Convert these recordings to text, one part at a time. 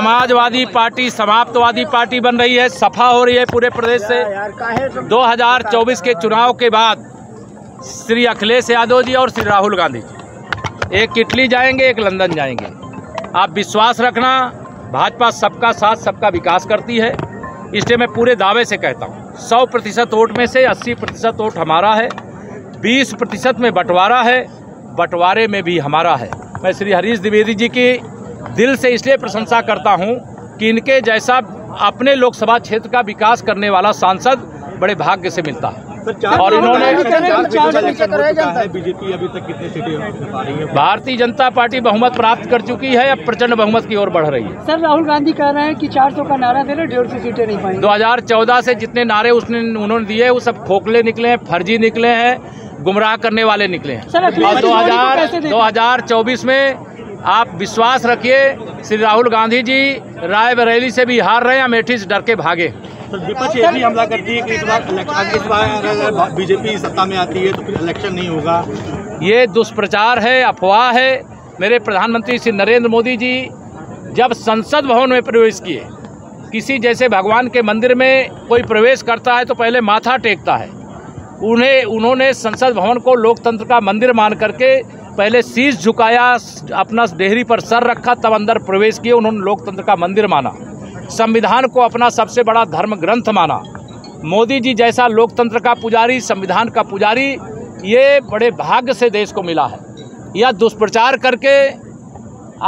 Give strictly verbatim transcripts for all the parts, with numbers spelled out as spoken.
Samajwadi party समाप्तवादी party बन रही है, सफा हो रही है पूरे प्रदेश से। दो हज़ार चौबीस के चुनाव के बाद श्री अखिलेश यादव जी और श्री राहुल गांधी जी एक इटली जाएंगे, एक लंदन जाएंगे। आप विश्वास रखना, भाजपा सबका साथ सबका विकास करती है। इसलिए मैं पूरे दावे से कहता हूँ, सौ प्रतिशत वोट में से अस्सी प्रतिशत वोट हमारा है, बीस प्रतिशत में बंटवारा है, बंटवारे में भी हमारा है। मैं श्री हरीश द्विवेदी जी की दिल से इसलिए प्रशंसा करता हूं कि इनके जैसा अपने लोकसभा क्षेत्र का विकास करने वाला सांसद बड़े भाग्य से मिलता है। और इन्होंने बीजेपी अभी तक कितनी सीटें पा रही है? भारतीय जनता पार्टी बहुमत प्राप्त कर चुकी है, अब प्रचंड बहुमत की ओर बढ़ रही है। सर, राहुल गांधी कह रहे हैं कि चार सौ का नारा दे रहे, डेढ़ सौ सीटें नहीं पाएंगे। दो हज़ार चौदह से जितने नारे उसने उन्होंने दिए वो सब खोखले निकले हैं, फर्जी निकले हैं, गुमराह करने वाले निकले हैं। और दो हजार दो हजार चौबीस में आप विश्वास रखिए, श्री राहुल गांधी जी रायबरेली से भी हार रहे हैं, अमेठी से डर के भागे। तो विपक्ष ये भी हमला करती है कि इस बार इस बार अगर बीजेपी सत्ता में आती है तो फिर इलेक्शन नहीं होगा। ये दुष्प्रचार है, अफवाह है। मेरे प्रधानमंत्री श्री नरेंद्र मोदी जी जब संसद भवन में प्रवेश किए, किसी जैसे भगवान के मंदिर में कोई प्रवेश करता है तो पहले माथा टेकता है, उन्हें उन्होंने संसद भवन को लोकतंत्र का मंदिर मान करके पहले शीश झुकाया, अपना देहरी पर सर रखा, तब अंदर प्रवेश किए। उन्होंने लोकतंत्र का मंदिर माना, संविधान को अपना सबसे बड़ा धर्म ग्रंथ माना। मोदी जी जैसा लोकतंत्र का पुजारी, संविधान का पुजारी, ये बड़े भाग्य से देश को मिला है। यह दुष्प्रचार करके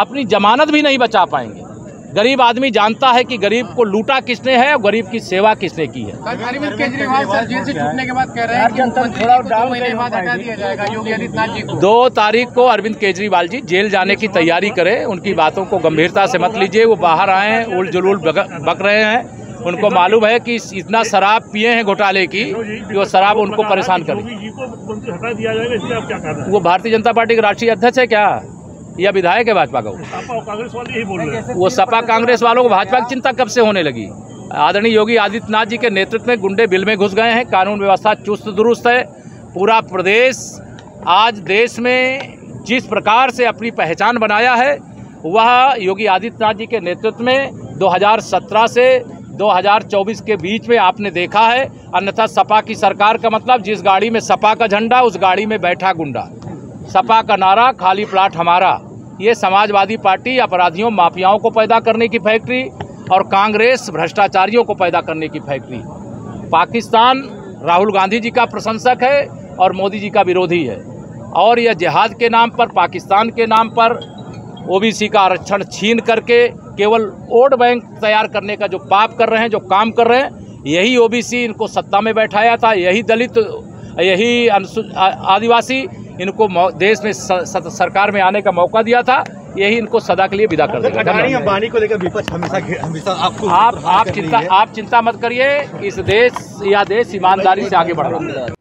अपनी जमानत भी नहीं बचा पाएंगे। गरीब आदमी जानता है कि गरीब को लूटा किसने है और गरीब की सेवा किसने की है। अरविंद केजरीवाल सर जेल से छूटने के बाद कह रहे हैं कि दो महीने बाद हटा दिया जाएगा योगी आदित्यनाथ जी को। दो तारीख को अरविंद केजरीवाल जी जेल जाने की तैयारी करें। उनकी बातों को गंभीरता से मत लीजिए। वो बाहर आए हैं, उल जुलूल बक रहे हैं। उनको मालूम है कि इतना शराब पिए हैं घोटाले की कि वो शराब उनको परेशान करे। वो भारतीय जनता पार्टी के राष्ट्रीय अध्यक्ष है क्या? यह विधायक है भाजपा का। वो सपा कांग्रेस वालों को भाजपा की चिंता कब से होने लगी? आदरणीय योगी आदित्यनाथ जी के नेतृत्व में गुंडे बिल में घुस गए हैं, कानून व्यवस्था चुस्त दुरुस्त है। पूरा प्रदेश आज देश में जिस प्रकार से अपनी पहचान बनाया है वह योगी आदित्यनाथ जी के नेतृत्व में दो हज़ार सत्रह से दो हज़ार चौबीस के बीच में आपने देखा है। अन्यथा सपा की सरकार का मतलब जिस गाड़ी में सपा का झंडा उस गाड़ी में बैठा गुंडा, सपा का नारा खाली प्लाट हमारा। ये समाजवादी पार्टी अपराधियों माफियाओं को पैदा करने की फैक्ट्री और कांग्रेस भ्रष्टाचारियों को पैदा करने की फैक्ट्री। पाकिस्तान राहुल गांधी जी का प्रशंसक है और मोदी जी का विरोधी है। और यह जिहाद के नाम पर, पाकिस्तान के नाम पर ओबीसी का आरक्षण छीन करके केवल वोट बैंक तैयार करने का जो पाप कर रहे हैं, जो काम कर रहे हैं, यही ओबीसी इनको सत्ता में बैठाया था, यही दलित, यही अनुसूचित आदिवासी इनको देश में सरकार में आने का मौका दिया था, यही इनको सदा के लिए विदा कर देगा। अडानी अंबानी को लेकर विपक्ष हमेशा हमेशा आपको आप आप चिंता आप चिंता मत करिए। इस देश या देश ईमानदारी से आगे बढ़ रहा है।